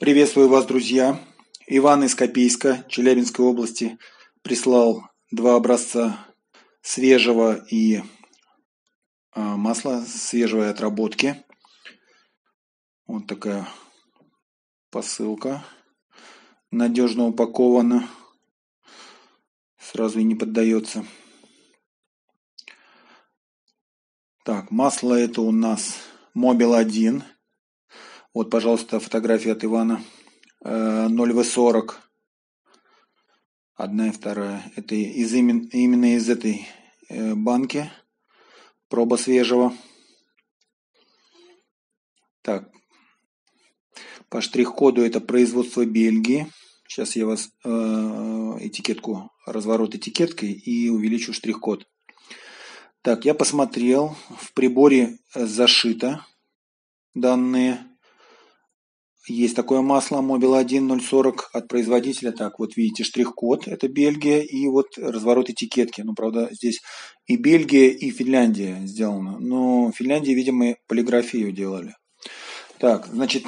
Приветствую вас, друзья! Иван из Копейска, Челябинской области, прислал два образца свежего и масла, свежей отработки. Вот такая посылка. Надежно упакована. Сразу и не поддается. Так, масло это у нас Mobil 1. Вот, пожалуйста, фотография от Ивана. 0В40. Одна и вторая. Это именно из этой банки. Проба свежего. Так. По штрих-коду это производство Бельгии. Сейчас я вас этикетку, разворот этикеткой и увеличу штрих-код. Так, я посмотрел. В приборе зашито данные. Есть такое масло Mobil 1 040 от производителя. Так, вот видите штрих-код, это Бельгия, и вот разворот этикетки. Ну, правда, здесь и Бельгия, и Финляндия сделано. Но в Финляндии, видимо, полиграфию делали. Так, значит,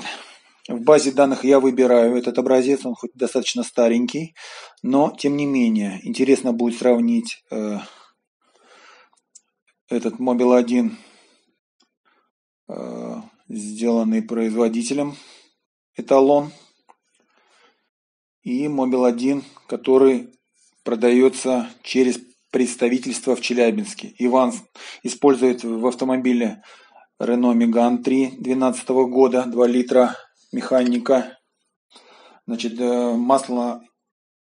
в базе данных я выбираю этот образец. Он хоть достаточно старенький, но, тем не менее, интересно будет сравнить этот Mobil 1, сделанный производителем. Эталон и Mobil 1, который продается через представительство в Челябинске. Иван использует в автомобиле Renault Megane 3 2012 года, 2 литра механика. Значит, масло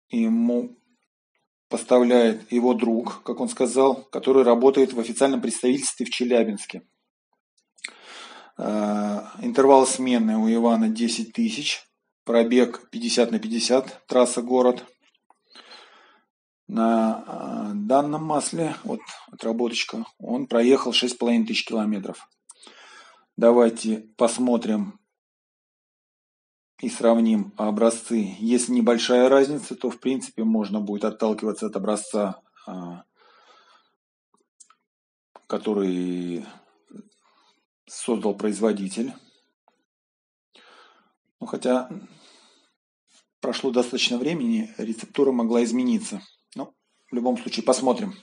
ему поставляет его друг, как он сказал, который работает в официальном представительстве в Челябинске. Интервал смены у Ивана 10 тысяч, пробег 50/50, трасса город. На данном масле, вот отработочка, он проехал 6500 километров. Давайте посмотрим и сравним образцы. Если небольшая разница, то в принципе можно будет отталкиваться от образца, который создал производитель. Ну, хотя прошло достаточно времени, рецептура могла измениться. Но в любом случае посмотрим.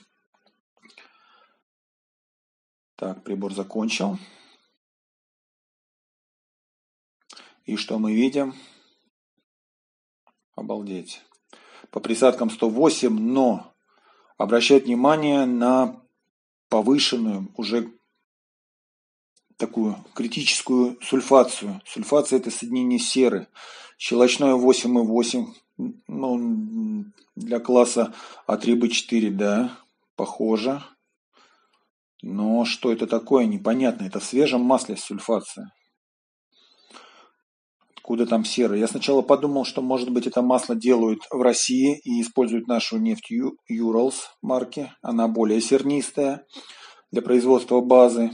Так, прибор закончил. И что мы видим? Обалдеть. По присадкам 108, но обращать внимание на повышенную уже такую критическую сульфацию. Сульфация – это соединение серы. Щелочное 8,8. Ну, для класса A3B4, да, похоже. Но что это такое, непонятно. Это в свежем масле сульфация. Откуда там сера? Я сначала подумал, что, может быть, это масло делают в России и используют нашу нефть Уралс марки. Она более сернистая для производства базы.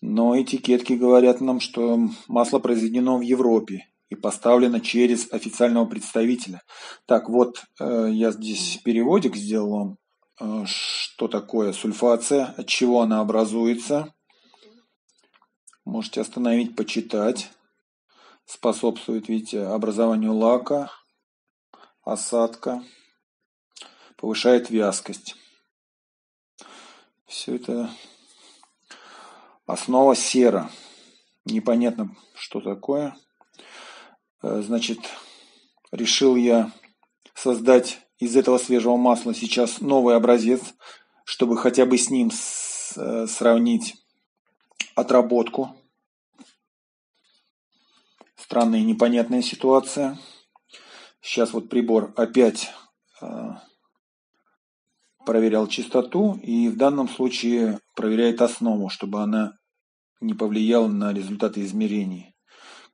Но этикетки говорят нам, что масло произведено в Европе и поставлено через официального представителя. Так, вот я здесь переводик сделал вам, что такое сульфация, от чего она образуется. Можете остановить, почитать. Способствует, видите, образованию лака, осадка, повышает вязкость. Все это... Основа сера. Непонятно, что такое. Значит, решил я создать из этого свежего масла сейчас новый образец, чтобы хотя бы с ним сравнить отработку. Странная и непонятная ситуация. Сейчас вот прибор опять проверял чистоту и в данном случае проверяет основу, чтобы она не повлияла на результаты измерений.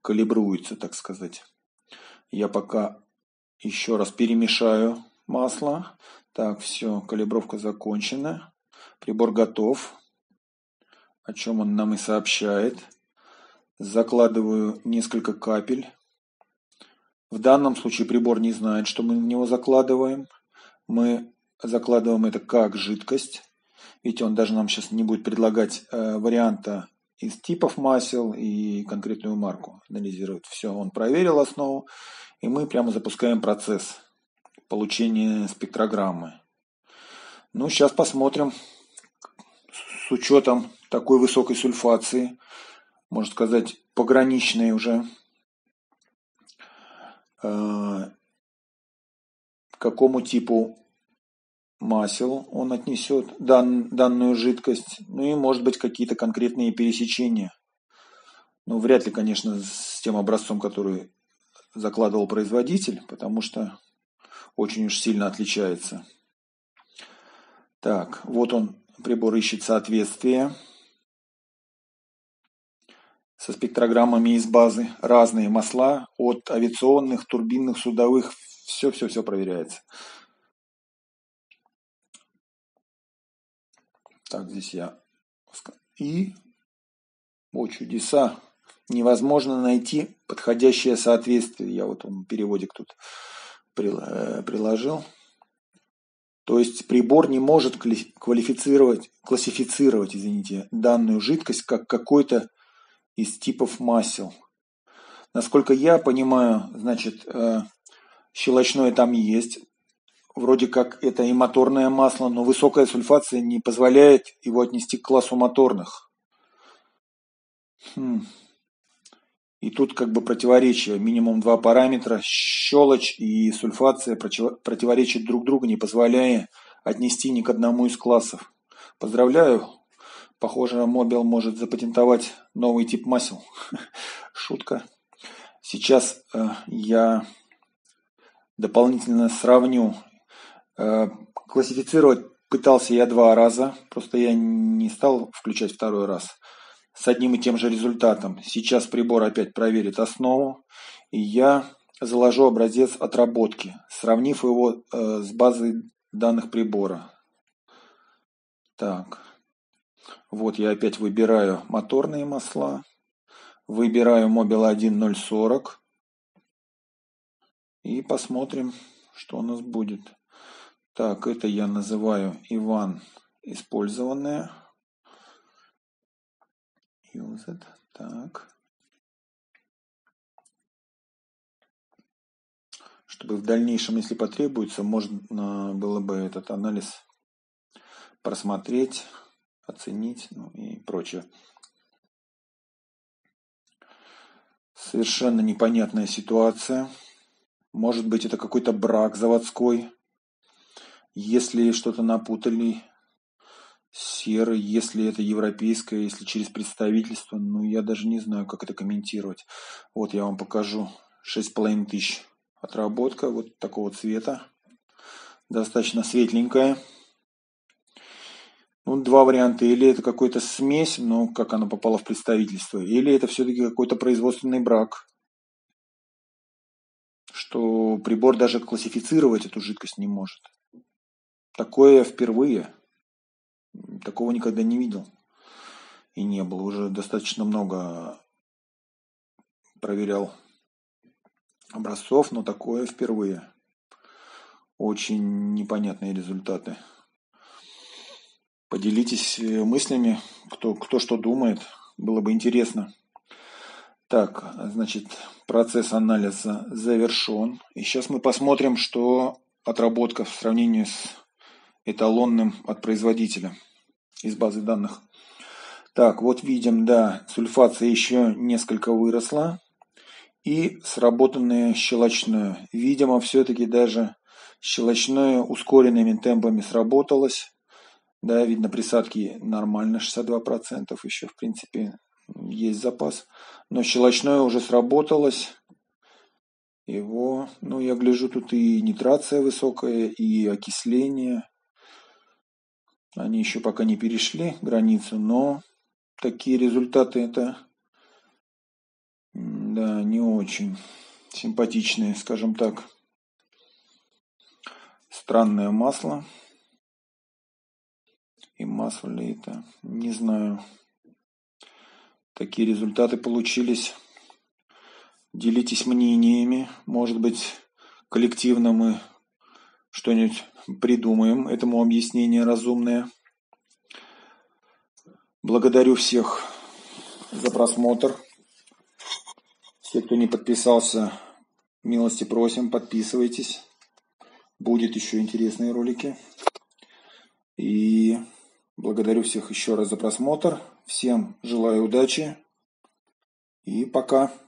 Калибруется, так сказать. Я пока еще раз перемешаю масло. Так, все, калибровка закончена. Прибор готов. О чем он нам и сообщает. Закладываю несколько капель. В данном случае прибор не знает, что мы на него закладываем. Мы закладываем это как жидкость. Ведь он даже нам сейчас не будет предлагать варианта из типов масел и конкретную марку анализирует. Все, он проверил основу, и мы прямо запускаем процесс получения спектрограммы. Ну, сейчас посмотрим. С учетом такой высокой сульфации, можно сказать, пограничной уже, к какому типу масел он отнесет данную жидкость, ну и, может быть, какие-то конкретные пересечения. Ну, вряд ли, конечно, с тем образцом, который закладывал производитель, потому что очень уж сильно отличается. Так, вот он, прибор ищет соответствие со спектрограммами из базы. Разные масла, от авиационных, турбинных, судовых, все-все-все проверяется. Так, здесь я... И, о чудеса, невозможно найти подходящее соответствие. Я вот он переводик тут приложил. То есть прибор не может классифицировать данную жидкость как какой-то из типов масел. Насколько я понимаю, значит, щелочное там есть. Вроде как это и моторное масло, но высокая сульфация не позволяет его отнести к классу моторных. И тут как бы противоречие. Минимум два параметра, щелочь и сульфация, противоречат друг другу, не позволяя отнести ни к одному из классов. Поздравляю. Похоже, Mobil может запатентовать новый тип масел. Шутка. Сейчас я дополнительно сравню. Классифицировать пытался я два раза, просто я не стал включать второй раз, с одним и тем же результатом. Сейчас прибор опять проверит основу, и я заложу образец отработки, сравнив его с базой данных прибора. Так, вот я опять выбираю моторные масла, выбираю Mobil 1 040 и посмотрим, что у нас будет. Так, это я называю Иван использованное. Used. Так. Чтобы в дальнейшем, если потребуется, можно было бы этот анализ просмотреть, оценить, ну и прочее. Совершенно непонятная ситуация. Может быть, это какой-то брак заводской. Если что-то напутали, серый, если это европейское, если через представительство, ну, я даже не знаю, как это комментировать. Вот я вам покажу. 6500 отработка вот такого цвета. Достаточно светленькая. Ну, два варианта. Или это какая-то смесь, но как она попала в представительство. Или это все-таки какой-то производственный брак. Что прибор даже классифицировать эту жидкость не может. Такое впервые. Такого никогда не видел. И не было. Уже достаточно много проверял образцов, но такое впервые. Очень непонятные результаты. Поделитесь мыслями, кто что думает. Было бы интересно. Так, значит, процесс анализа завершен. И сейчас мы посмотрим, что отработка в сравнении с эталонным от производителя из базы данных. Так, вот видим, да, сульфация еще несколько выросла. И сработанное щелочное. Видимо, все-таки даже щелочное ускоренными темпами сработалось. Да, видно, присадки нормально, 62%. Еще, в принципе, есть запас. Но щелочное уже сработалось. Его, ну, я гляжу, тут и нитрация высокая, и окисление. Они еще пока не перешли границу, но такие результаты это, да, не очень симпатичные, скажем так. Странное масло. И масло ли это? Не знаю. Такие результаты получились. Делитесь мнениями. Может быть, коллективно мы что-нибудь придумаем этому объяснение разумное. Благодарю всех. за просмотр. Те, кто не подписался, милости просим, подписывайтесь. Будут еще интересные ролики. И благодарю всех еще раз за просмотр. Всем желаю удачи. И пока.